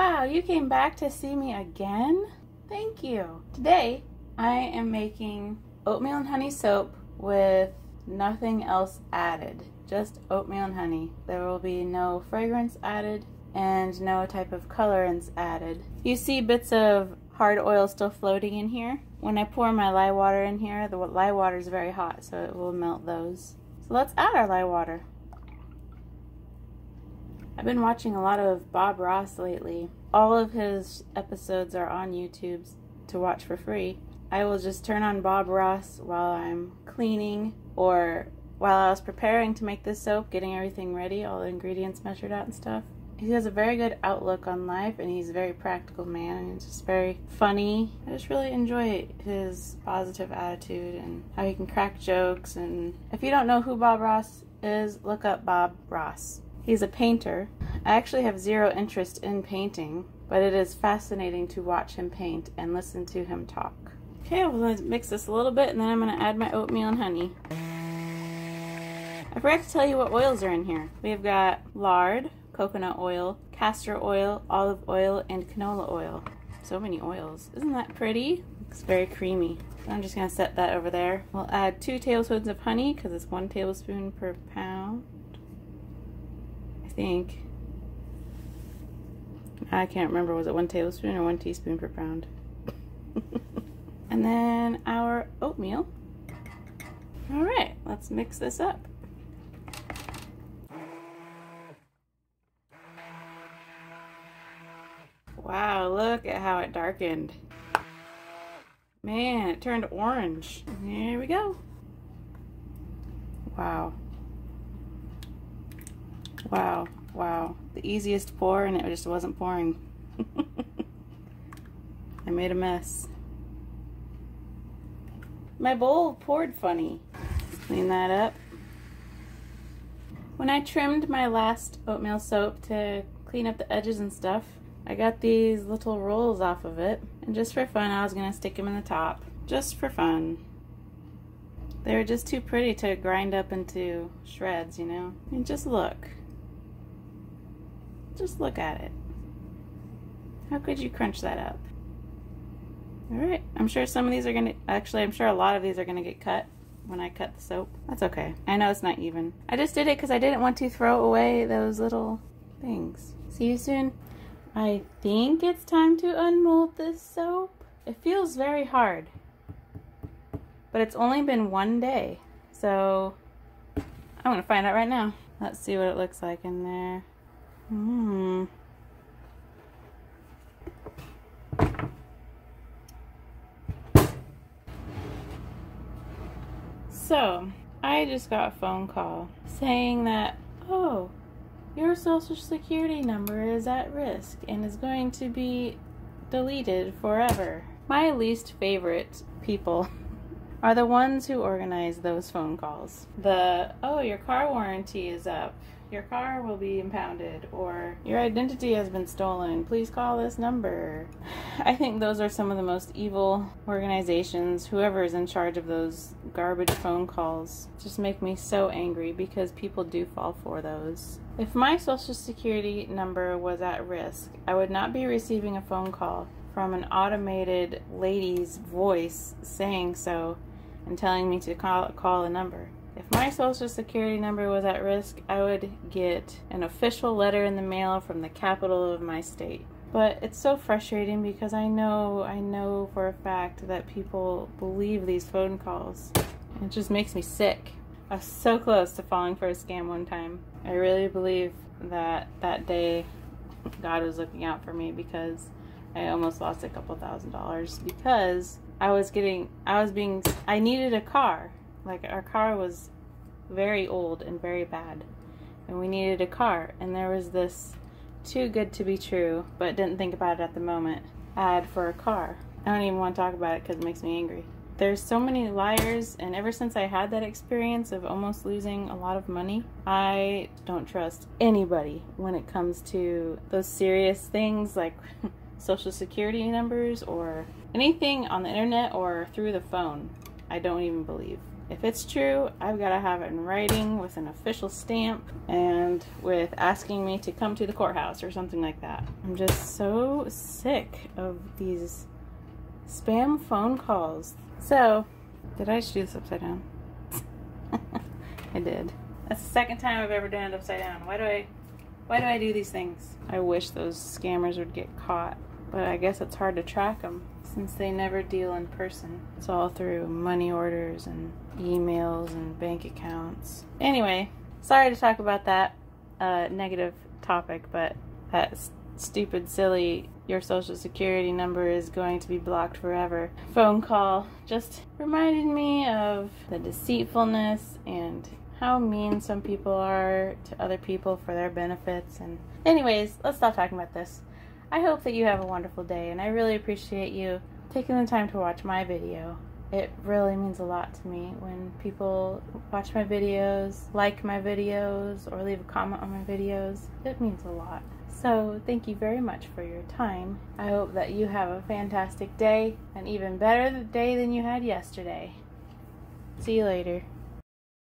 wow, you came back to see me again? Thank you. Today, I am making oatmeal and honey soap with nothing else added. Just oatmeal and honey. There will be no fragrance added and no type of colorants added. You see bits of hard oil still floating in here. When I pour my lye water in here, the lye water is very hot, so it will melt those. So let's add our lye water. I've been watching a lot of Bob Ross lately. All of his episodes are on YouTube to watch for free. I will just turn on Bob Ross while I'm cleaning or while I was preparing to make this soap, getting everything ready, all the ingredients measured out and stuff. He has a very good outlook on life, and he's a very practical man, and it's just very funny. I just really enjoy his positive attitude and how he can crack jokes. And if you don't know who Bob Ross is, look up Bob Ross. He's a painter. I actually have zero interest in painting, but it is fascinating to watch him paint and listen to him talk. Okay, well, let's mix this a little bit, and then I'm going to add my oatmeal and honey. I forgot to tell you what oils are in here. We've got lard, coconut oil, castor oil, olive oil, and canola oil. So many oils. Isn't that pretty? Looks very creamy. So I'm just going to set that over there. We'll add 2 tablespoons of honey because it's 1 tablespoon per pound, I think. I can't remember. Was it 1 tablespoon or 1 teaspoon per pound? And then our oatmeal. All right, let's mix this up. Wow, look at how it darkened. Man, it turned orange. There we go. Wow. Wow, wow. The easiest pour, and it just wasn't pouring. I made a mess. My bowl poured funny. Clean that up. When I trimmed my last oatmeal soap to clean up the edges and stuff, I got these little rolls off of it, and just for fun I was going to stick them in the top, just for fun. They were just too pretty to grind up into shreds, you know. And just look at it. How could you crunch that up? Alright, I'm sure some of these are going to, actually I'm sure a lot of these are going to get cut when I cut the soap. That's okay, I know it's not even. I just did it because I didn't want to throw away those little things. See you soon. I think it's time to unmold this soap. It feels very hard, but it's only been 1 day, so I'm gonna find out right now. Let's see what it looks like in there. So I just got a phone call saying that, oh, your social security number is at risk and is going to be deleted forever. My least favorite people are the ones who organize those phone calls. The, oh, your car warranty is up, your car will be impounded, or your identity has been stolen, please call this number. I think those are some of the most evil organizations. Whoever is in charge of those garbage phone calls just make me so angry, because people do fall for those. If my social security number was at risk, I would not be receiving a phone call from an automated lady's voice saying so and telling me to call a number. If my social security number was at risk, I would get an official letter in the mail from the capital of my state. But it's so frustrating, because I know for a fact that people believe these phone calls. It just makes me sick. I was so close to falling for a scam one time. I really believe that that day God was looking out for me, because I almost lost $2,000 because I needed a car. Like, our car was very old and very bad, and we needed a car, and there was this too good to be true, but didn't think about it at the moment, ad for a car. I don't even want to talk about it because it makes me angry. There's so many liars, and ever since I had that experience of almost losing a lot of money, I don't trust anybody when it comes to those serious things like social security numbers or anything on the internet or through the phone. I don't even believe. If it's true, I've got to have it in writing with an official stamp and with asking me to come to the courthouse or something like that. I'm just so sick of these spam phone calls. So, did I just do this upside down? I did. That's the second time I've ever done it upside down. Why do I do these things? I wish those scammers would get caught, but I guess it's hard to track them since they never deal in person. It's all through money orders and emails and bank accounts. Anyway, sorry to talk about that negative topic, but that stupid, silly, your social security number is going to be blocked forever phone call just reminded me of the deceitfulness and how mean some people are to other people for their benefits. And anyways, let's stop talking about this. I hope that you have a wonderful day, and I really appreciate you taking the time to watch my video. It really means a lot to me when people watch my videos, like my videos, or leave a comment on my videos. It means a lot. So thank you very much for your time. I hope that you have a fantastic day, an even better day than you had yesterday. See you later.